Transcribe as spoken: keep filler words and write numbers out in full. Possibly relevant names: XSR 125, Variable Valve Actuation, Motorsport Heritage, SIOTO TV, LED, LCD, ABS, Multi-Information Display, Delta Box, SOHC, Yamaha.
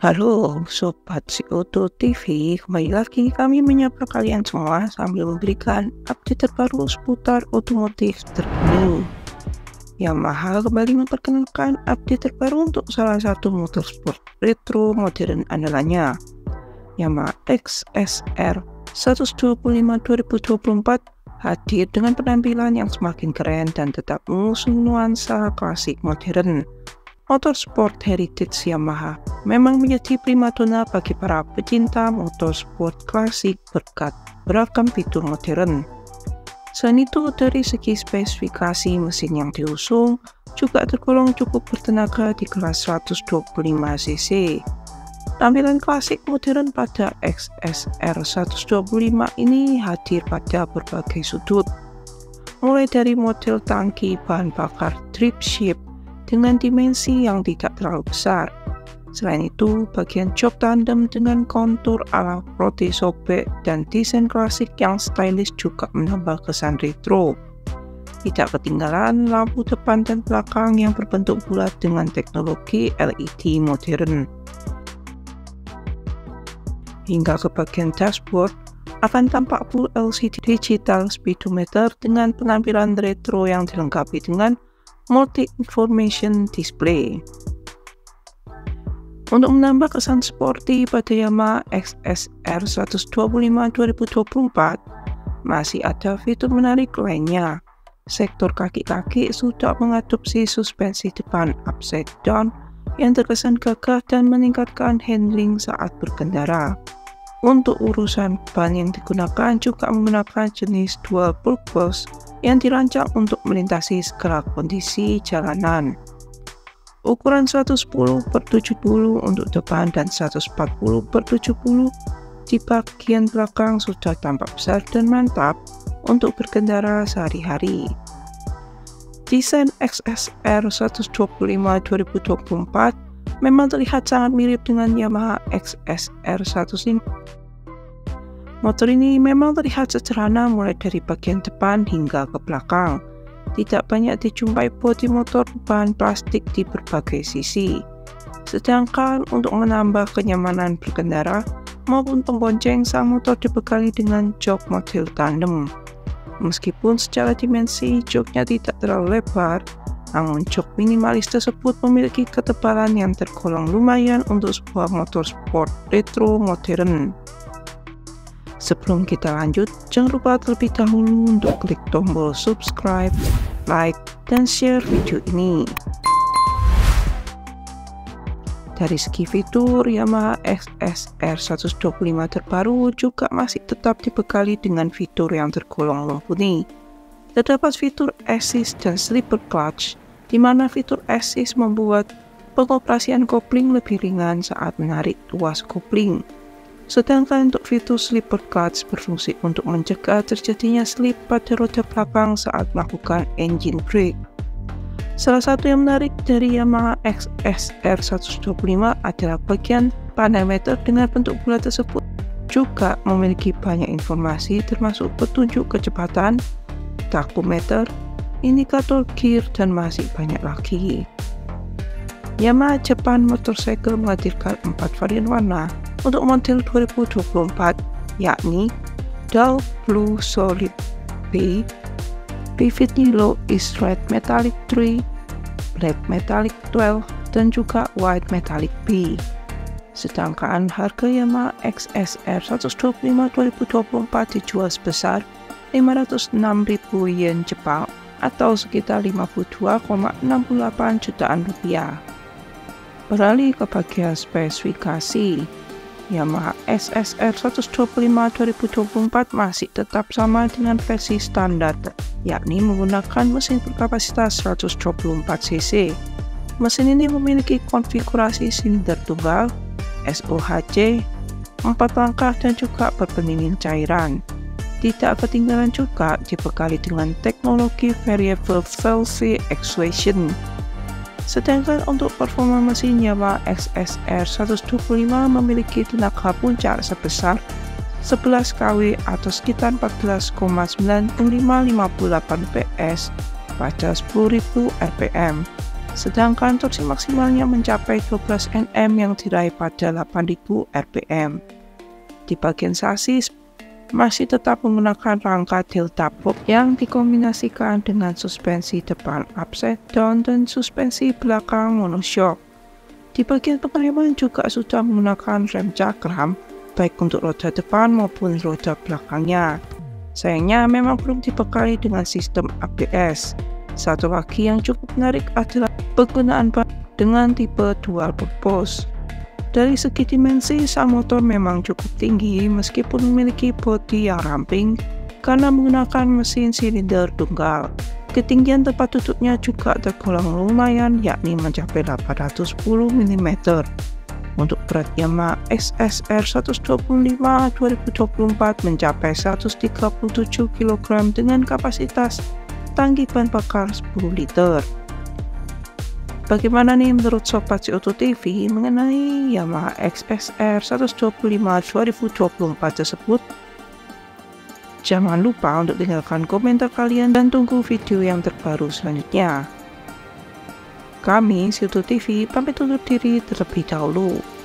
Halo Sobat S I O T O T V, kembali lagi kami menyapa kalian semua sambil memberikan update terbaru seputar otomotif terbaru. Yamaha kembali memperkenalkan update terbaru untuk salah satu motorsport retro modern andalannya, Yamaha X S R seratus dua puluh lima dua ribu dua puluh empat hadir dengan penampilan yang semakin keren dan tetap mengusung nuansa klasik modern. Motorsport Heritage Yamaha memang menjadi primadona bagi para pecinta motorsport klasik berkat beragam fitur modern. Selain itu, dari segi spesifikasi mesin yang diusung juga tergolong cukup bertenaga di kelas seratus dua puluh lima cc. Tampilan klasik modern pada X S R seratus dua puluh lima ini hadir pada berbagai sudut, mulai dari model tangki bahan bakar dripshift dengan dimensi yang tidak terlalu besar. Selain itu, bagian jok tandem dengan kontur ala roti sobek dan desain klasik yang stylish juga menambah kesan retro. Tidak ketinggalan lampu depan dan belakang yang berbentuk bulat dengan teknologi L E D modern. Hingga ke bagian dashboard, akan tampak full L C D digital speedometer dengan penampilan retro yang dilengkapi dengan Multi-Information Display. Untuk menambah kesan sporty pada Yamaha X S R seratus dua puluh lima dua ribu dua puluh empat, masih ada fitur menarik lainnya. Sektor kaki-kaki sudah mengadopsi suspensi depan upside down yang terkesan gagah dan meningkatkan handling saat berkendara. Untuk urusan ban yang digunakan juga menggunakan jenis dual purpose yang dirancang untuk melintasi segala kondisi jalanan. Ukuran seratus sepuluh per tujuh puluh untuk depan dan seratus empat puluh per tujuh puluh di bagian belakang sudah tampak besar dan mantap untuk berkendara sehari-hari. Desain X S R seratus dua puluh lima dua ribu dua puluh empat memang terlihat sangat mirip dengan Yamaha X S R seratus lima puluh. Motor ini memang terlihat sederhana mulai dari bagian depan hingga ke belakang. Tidak banyak dijumpai bodi motor bahan plastik di berbagai sisi. Sedangkan untuk menambah kenyamanan berkendara maupun pembonceng, sang motor dibekali dengan jok model tandem. Meskipun secara dimensi joknya tidak terlalu lebar, namun jok minimalis tersebut memiliki ketebalan yang tergolong lumayan untuk sebuah motor sport retro modern. Sebelum kita lanjut, jangan lupa terlebih dahulu untuk klik tombol subscribe, like, dan share video ini. Dari segi fitur, Yamaha X S R seratus dua puluh lima terbaru juga masih tetap dibekali dengan fitur yang tergolong mumpuni. Terdapat fitur assist dan slipper clutch, di mana fitur assist membuat pengoperasian kopling lebih ringan saat menarik tuas kopling. Sedangkan untuk fitur slipper clutch berfungsi untuk mencegah terjadinya slip pada roda belakang saat melakukan engine brake. Salah satu yang menarik dari Yamaha X S R seratus dua puluh lima adalah bagian panometer dengan bentuk bulat tersebut juga memiliki banyak informasi termasuk petunjuk kecepatan, tachometer, indikator gear, dan masih banyak lagi. Yamaha Japan Motorcycle menghadirkan empat varian warna untuk model dua ribu dua puluh empat, yakni Dull Blue Solid B, Vivid Yellow is Red Metallic tiga, Black Metallic dua belas, dan juga White Metallic B. Sedangkan harga Yamaha X S R seratus dua puluh lima dua ribu dua puluh empat dijual sebesar lima ratus enam ribu yen Jepang atau sekitar lima puluh dua koma enam delapan jutaan rupiah. Beralih ke bagian spesifikasi, Yamaha X S R seratus dua puluh lima dua ribu dua puluh empat masih tetap sama dengan versi standar, yakni menggunakan mesin berkapasitas seratus dua puluh empat cc. Mesin ini memiliki konfigurasi silinder tunggal, S O H C, empat langkah, dan juga berpendingin cairan. Tidak ketinggalan juga dibekali dengan teknologi Variable Valve Actuation. Sedangkan untuk performa mesin, Yamaha X S R seratus dua puluh lima memiliki tenaga puncak sebesar sebelas kilowatt atau sekitar empat belas koma sembilan lima lima delapan PS pada sepuluh ribu R P M. sedangkan torsi maksimalnya mencapai dua belas newton meter yang diraih pada delapan ribu R P M. Di bagian sasis, masih tetap menggunakan rangka Delta Box yang dikombinasikan dengan suspensi depan upside down dan suspensi belakang monoshock. Di bagian pengereman juga sudah menggunakan rem cakram, baik untuk roda depan maupun roda belakangnya. Sayangnya memang belum dibekali dengan sistem A B S. Satu lagi yang cukup menarik adalah penggunaan ban dengan tipe dual purpose. Dari segi dimensi, sang motor memang cukup tinggi meskipun memiliki bodi yang ramping karena menggunakan mesin silinder tunggal. Ketinggian tempat duduknya juga tergolong lumayan, yakni mencapai delapan ratus sepuluh milimeter. Untuk berat Yamaha X S R seratus dua puluh lima dua ribu dua puluh empat mencapai seratus tiga puluh tujuh kilogram dengan kapasitas tangki ban bakar sepuluh liter. Bagaimana nih menurut Sobat S I OTO T V mengenai Yamaha X S R seratus dua puluh lima dua ribu dua puluh empat tersebut? Jangan lupa untuk tinggalkan komentar kalian dan tunggu video yang terbaru selanjutnya. Kami S I OTO T V pamit undur diri terlebih dahulu.